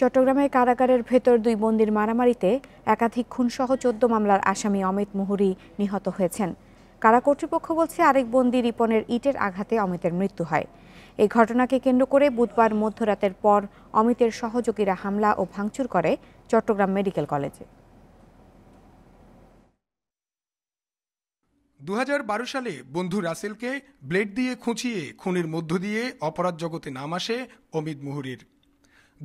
চট্টগ্রামের কারাগারের ভেতর দুই বন্দির মারামারিতে একাধিক খুনসহ 14 মামলার আসামি অমিত মুহুরী নিহত হয়েছেন। কারা কর্তৃপক্ষ বলছে আরেক বন্দি রিপনের ইটের আঘাতে অমিতের মৃত্যু হয়। এই ঘটনাকে কেন্দ্র করে বুধবার মধ্যরাতের পর অমিতের সহযোগীরা হামলা ও ভাঙচুর করে চট্টগ্রাম মেডিকেল কলেজে। ২০১২ সালে বন্ধু রাসেলকে ব্লেড দিয়ে খুঁচিয়ে খুনের মধ্য দিয়ে অপরাধ জগতে নাম আসে অমিত মুহুরীর।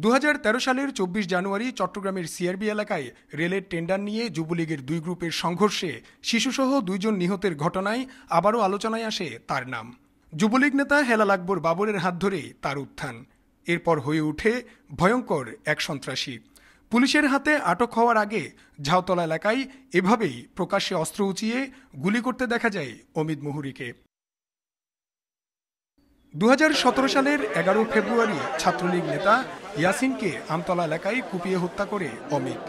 ২০১৩ সালের ২৪ জানুয়ারি চট্টগ্রামের সিআরবি এলাকায় রেলের টেন্ডার নিয়ে যুবলীগের দুই গ্রুপের সংঘর্ষে শিশুসহ দুইজন নিহতের ঘটনায় আবারও আলোচনায় আসে তার নাম। যুবলীগ নেতা হেলাল আকবর বাবরের হাত ধরে তার উত্থান এরপর হয়ে ওঠে ভয়ঙ্কর এক সন্ত্রাসী। পুলিশের হাতে আটক হওয়ার আগে ঝাউতলা এলাকায় এভাবেই প্রকাশ্যে অস্ত্র উঁচিয়ে গুলি করতে দেখা যায় অমিত মুহুরীকে। ২০১৭ সালের ১১ ফেব্রুয়ারি ছাত্রলীগ নেতা ইয়াসিনকে আমতলা এলাকায় কুপিয়ে হত্যা করে অমিত।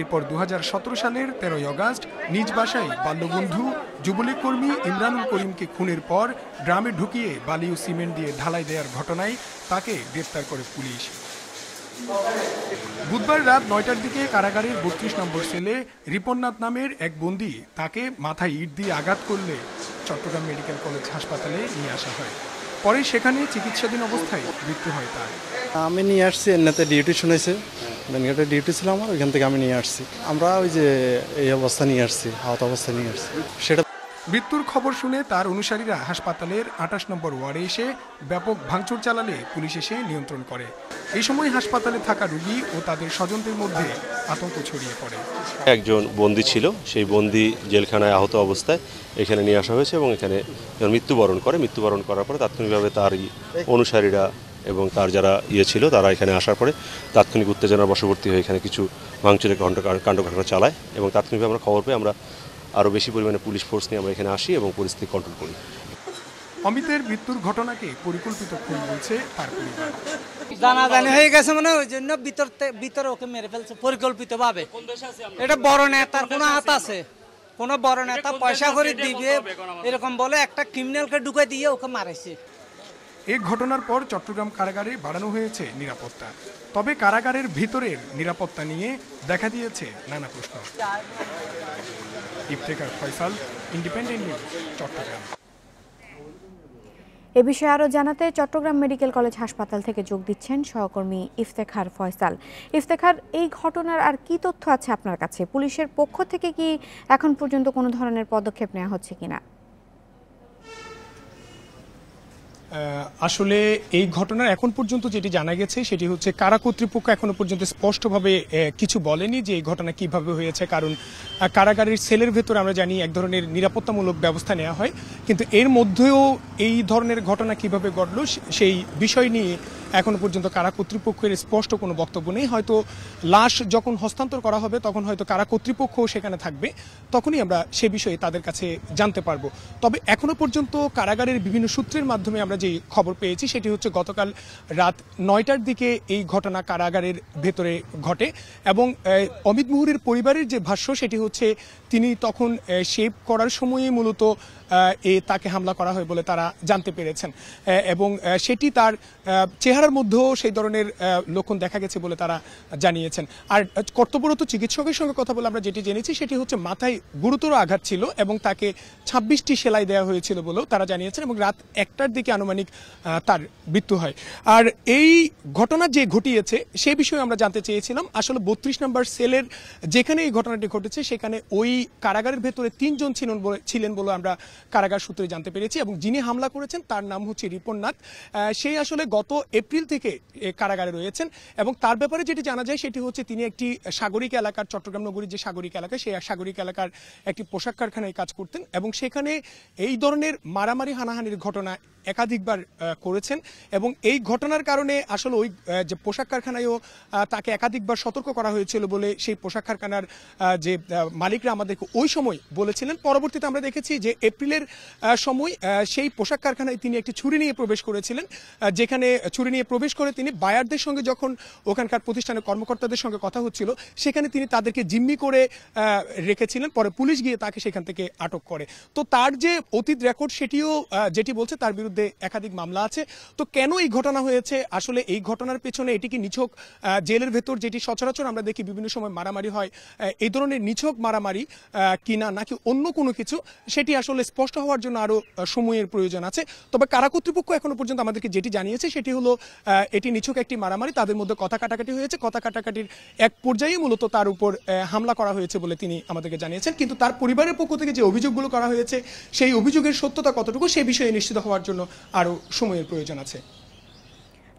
এরপর ২০১৭ সালের ১৩ অগাস্ট নিজ বাসায় বাল্যবন্ধু যুবলীগ কর্মী ইমরানুল করিমকে খুনের পর গ্রামে ঢুকিয়ে বালি ও সিমেন্ট দিয়ে ঢালাই দেওয়ার ঘটনায় তাকে গ্রেফতার করে পুলিশ। বুধবার রাত ৯টার দিকে কারাগারের ৩২ নম্বর সেলে রিপননাথ নামের এক বন্দী তাকে মাথায় ইট দিয়ে আঘাত করলে চট্টগ্রাম মেডিকেল কলেজ হাসপাতালে নিয়ে আসা হয়। পরে সেখানে চিকিৎসাধীন অবস্থায় মৃত্যু হয় তার। আমি নিয়ে আসছি, এমনিতে ডিউটি শুনেছে, ব্যানগেটে ডিউটি ছিল আমার, ওইখান থেকে আমি নিয়ে আসছি। আমরা ওই যে এই অবস্থা নিয়ে আসছি, আহত অবস্থা নিয়ে আসছি। সেটা মৃত্যুর খবর শুনে তার অনুসারীরা হাসপাতালের ২৮ নম্বর ওয়ার্ডে এসে ব্যাপক ভাঙচুর চালালে পুলিশ এসে নিয়ন্ত্রণ করে। এই সময় হাসপাতালে থাকা রোগী ও তাদের স্বজনদের মধ্যে আতঙ্ক ছড়িয়ে পড়ে। একজন বন্দী ছিল, সেই বন্দী জেলখানায় আহত অবস্থায় এখানে নিয়ে আসা হয়েছে এবং এখানে মৃত্যুবরণ করে। মৃত্যুবরণ করার পরে তাৎক্ষণিকভাবে তার অনুসারীরা এবং তার যারা ছিল তারা এখানে আসার পরে তাৎক্ষণিক উত্তেজনার বশবর্তী হয়ে এখানে কিছু ভাঙচুরের কাণ্ড ঘটনা চালায় এবং তাৎক্ষণিকভাবে আমরা খবর পেয়ে আমরা আরও বেশি পরিমাণে পুলিশ ফোর্স নিয়ে আমরা এখানে আসি এবং পরিস্থিতি কন্ট্রোল করি। অমিতের মৃত্যুর ঘটনাকে পরিকল্পিত খুন বলছে তার পরিবার। জানাজানি হয়ে গেছে মানে ওই জন্য ভিতরে ওকে মেরে ফেলছে পরিকল্পিতভাবে। এটা বড় নেতার কোনো হাত আছে, কোনো বড় নেতা পয়সা করে দিবে এরকম বলে একটা ক্রিমিনালকে ঢুকে দিয়ে ওকে মারাইছে। এই ঘটনার পর চট্টগ্রাম কারাগারে বাড়ানো হয়েছে নিরাপত্তা, তবে কারাগারের ভিতরের নিরাপত্তা নিয়ে দেখা দিয়েছে নানা প্রশ্ন। Iftekhar Faisal, Independent News, Chittagong. এ বিষয়ে আরও জানাতে চট্টগ্রাম মেডিকেল কলেজ হাসপাতাল থেকে যোগ দিচ্ছেন সহকর্মী ইফতেখার ফয়সাল। ইফতেখার, এই ঘটনার আর কি তথ্য আছে আপনার কাছে? পুলিশের পক্ষ থেকে কি এখন পর্যন্ত কোনো ধরনের পদক্ষেপ নেওয়া হচ্ছে কিনা? আসলে এই ঘটনার এখন পর্যন্ত যেটি জানা গেছে সেটি হচ্ছে কারা কর্তৃপক্ষ এখনো পর্যন্ত স্পষ্টভাবে কিছু বলেনি যে এই ঘটনা কিভাবে হয়েছে। কারণ কারাগারের সেলের ভেতর আমরা জানি এক ধরনের নিরাপত্তামূলক ব্যবস্থা নেওয়া হয়, কিন্তু এর মধ্যেও এই ধরনের ঘটনা কিভাবে ঘটল সেই বিষয় নিয়ে এখনো পর্যন্ত কারা কর্তৃপক্ষের স্পষ্ট কোনো বক্তব্য নেই। হয়তো লাশ যখন হস্তান্তর করা হবে তখন হয়তো কারা কর্তৃপক্ষ সেখানে থাকবে, তখনই আমরা সে বিষয়ে তাদের কাছে জানতে পারবো। তবে এখনো পর্যন্ত কারাগারের বিভিন্ন সূত্রের মাধ্যমে আমরা যে খবর পেয়েছি সেটি হচ্ছে গতকাল রাত ৯টার দিকে এই ঘটনা কারাগারের ভেতরে ঘটে এবং অমিত মুহুরীর পরিবারের যে ভাষ্য সেটি হচ্ছে তিনি তখন শেভ করার সময়ে মূলত তাকে হামলা করা হয় বলে তারা জানতে পেরেছেন এবং সেটি তার চেহারার মধ্যেও সেই ধরনের লক্ষণ দেখা গেছে বলে তারা জানিয়েছেন। আর কর্তব্যরত চিকিৎসকের সঙ্গে কথা বলে আমরা যেটি জেনেছি সেটি হচ্ছে মাথায় গুরুতর আঘাত ছিল এবং তাকে ২৬টি সেলাই দেওয়া হয়েছিল বলেও তারা জানিয়েছেন এবং রাত ১টার দিকে আনুমানিক তার মৃত্যু হয়। আর এই ঘটনা যে ঘটিয়েছে সে বিষয়ে আমরা জানতে চেয়েছিলাম। আসলে ৩২ নম্বর সেলের যেখানে এই ঘটনাটি ঘটেছে সেখানে ওই কারাগারের ভেতরে তিনজন ছিলেন বলে আমরা কারাগার সূত্রে জানতে পেরেছি এবং যিনি হামলা করেছেন তার নাম হচ্ছে রিপননাথ। সেই আসলে গত এপ্রিল থেকে কারাগারে রয়েছেন এবং তার ব্যাপারে যেটি জানা যায় সেটি হচ্ছে তিনি একটি সাগরিক এলাকার, চট্টগ্রাম নগরীর যে সাগরিক এলাকা সেই সাগরিক এলাকার একটি পোশাক কারখানায় কাজ করতেন এবং সেখানে এই ধরনের মারামারি হানাহানির ঘটনা একাধিকবার করেছেন এবং এই ঘটনার কারণে আসলে ওই যে পোশাক কারখানায়ও তাকে একাধিকবার সতর্ক করা হয়েছিল বলে সেই পোশাক কারখানার যে মালিকরা আমাদেরকে ওই সময় বলেছিলেন। পরবর্তীতে আমরা দেখেছি যে এপ্রিলের সময় সেই পোশাক কারখানায় তিনি একটি ছুরি নিয়ে প্রবেশ করেছিলেন, যেখানে ছুরি নিয়ে প্রবেশ করে তিনি বায়ারদের সঙ্গে যখন ওখানকার প্রতিষ্ঠানের কর্মকর্তাদের সঙ্গে কথা হচ্ছিল সেখানে তিনি তাদেরকে জিম্মি করে রেখেছিলেন। পরে পুলিশ গিয়ে তাকে সেখান থেকে আটক করে। তো তার যে অতীত রেকর্ড সেটিও যেটি বলছে তার বিরুদ্ধে একাধিক মামলা আছে। তো কেন এই ঘটনা হয়েছে, আসলে এই ঘটনার পেছনে এটি কি নিছক জেলের ভেতর যেটি সচরাচর আমরা দেখি বিভিন্ন সময় মারামারি হয় এই ধরনের নিছক মারামারি কিনা নাকি অন্য কোনো কিছু সেটি আসলে স্পষ্ট হওয়ার জন্য আরও সময়ের প্রয়োজন আছে। তবে কারা কর্তৃপক্ষ এখনো পর্যন্ত আমাদেরকে যেটি জানিয়েছে সেটি হলো এটি নিছক একটি মারামারি, তাদের মধ্যে কথা কাটাকাটি হয়েছে, কথা কাটাকাটির এক পর্যায়ে মূলত তার উপর হামলা করা হয়েছে বলে তিনি আমাদেরকে জানিয়েছেন। কিন্তু তার পরিবারের পক্ষ থেকে যে অভিযোগগুলো করা হয়েছে সেই অভিযোগের সত্যতা কতটুকু সে বিষয়ে নিশ্চিত হওয়ার জন্য আরও সময়ের প্রয়োজন আছে।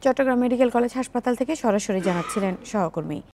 চট্টগ্রাম মেডিকেল কলেজ হাসপাতাল থেকে সরাসরি জানাচ্ছিলেন সহকর্মী।